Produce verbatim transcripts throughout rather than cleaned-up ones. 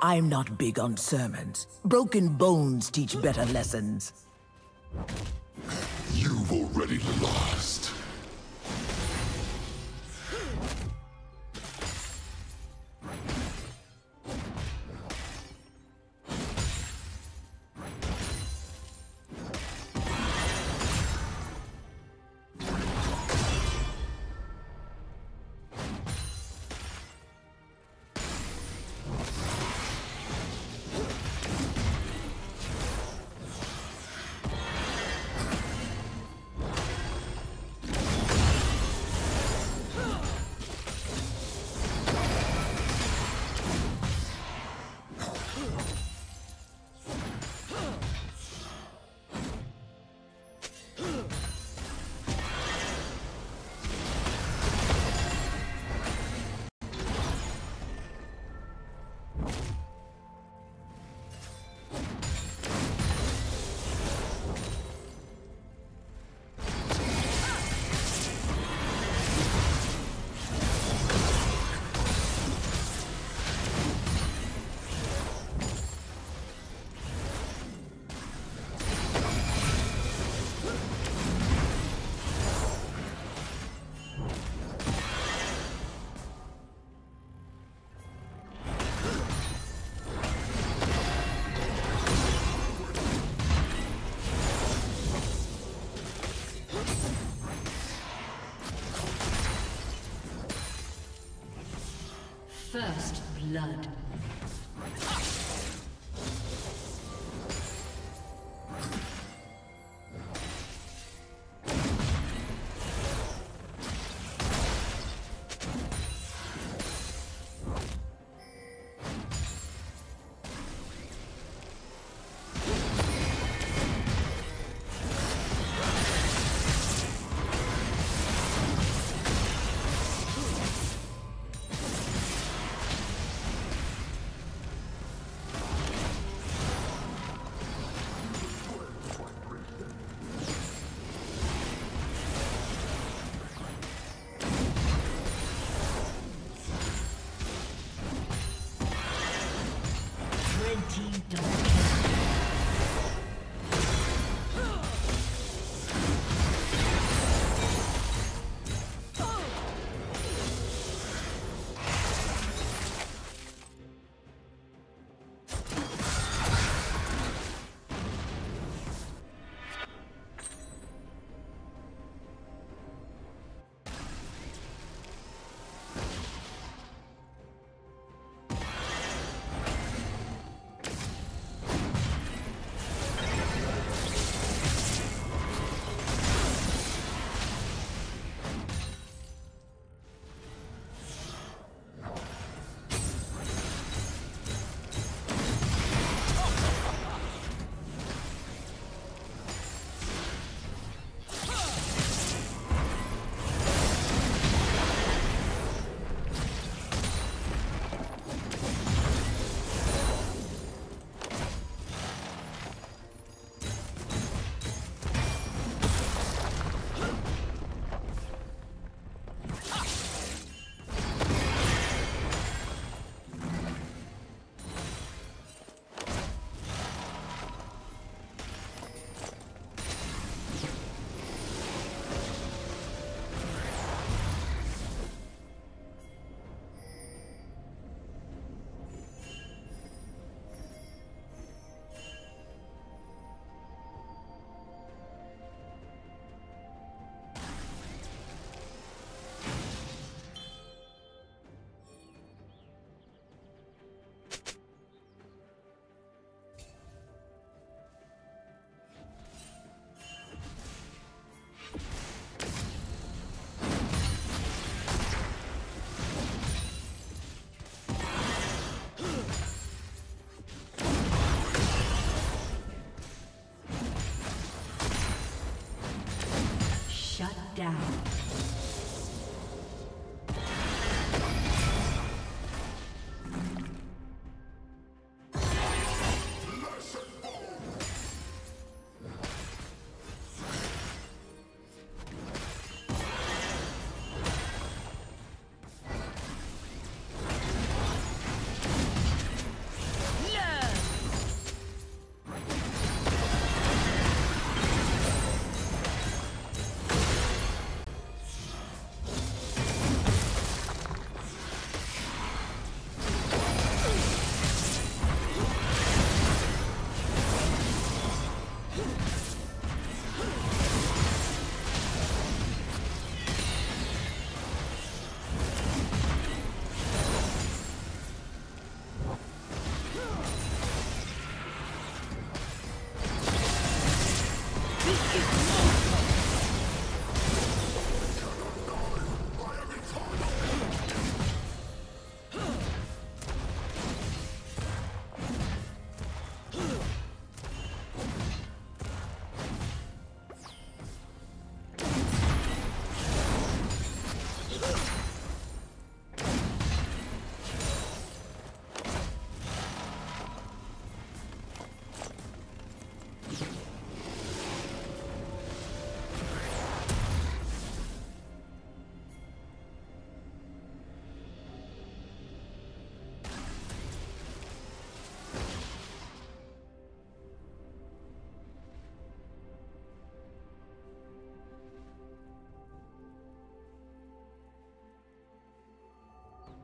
I'm not big on sermons. Broken bones teach better lessons. You've already lost. First blood.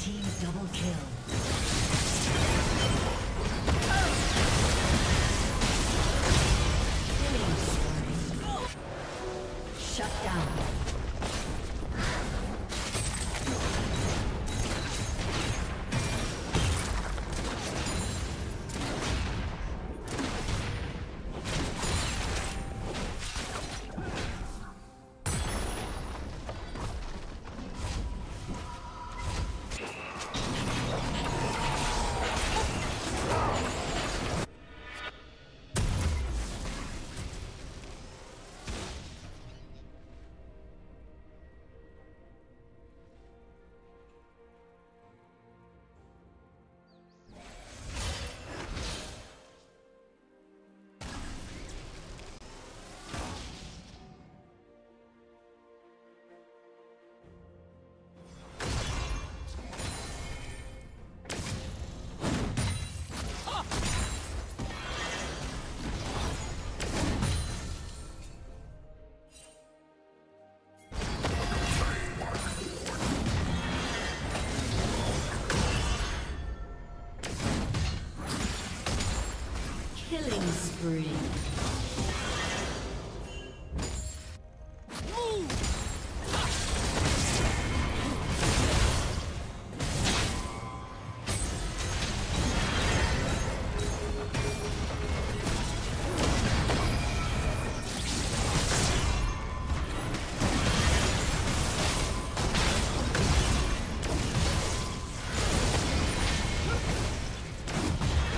Team double kill. Killing spree. Blue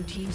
team's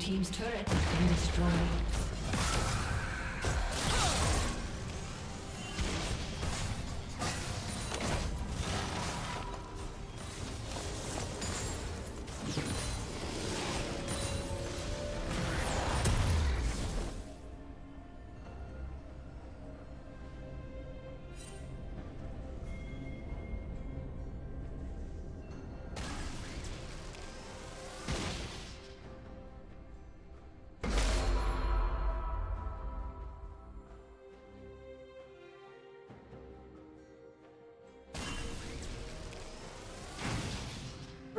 team's turret has been destroyed.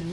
Blue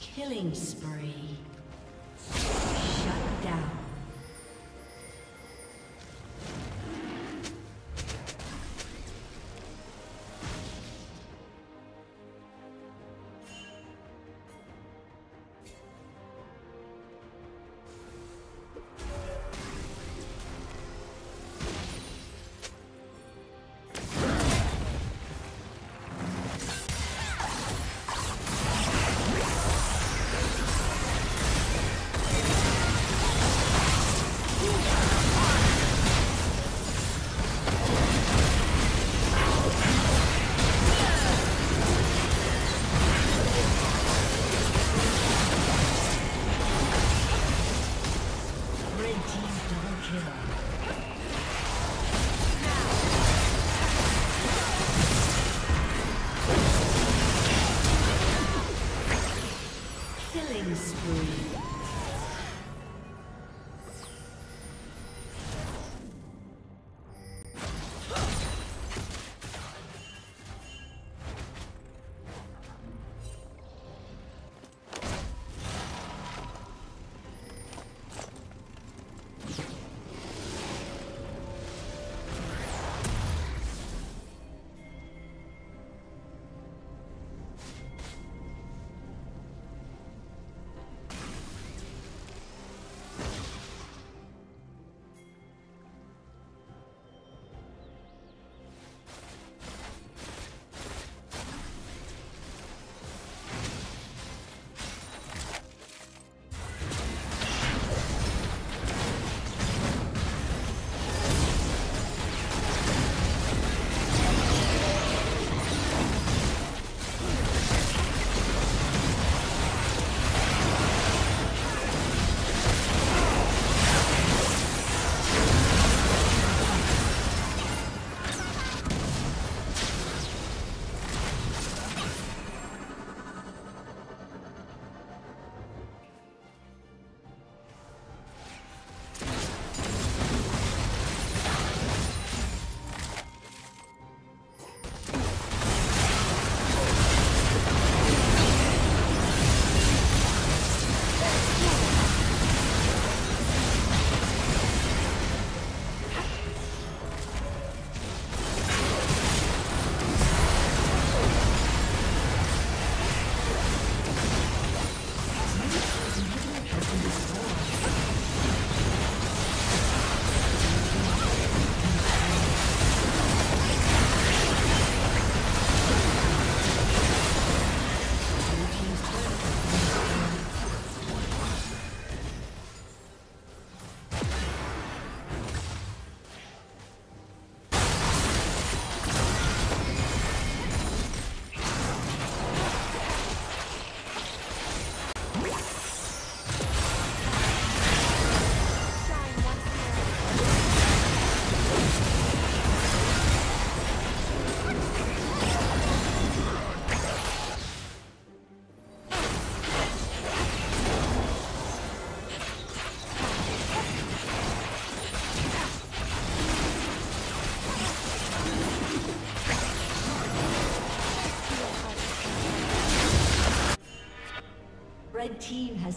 Killing spree. Shut down. Red team has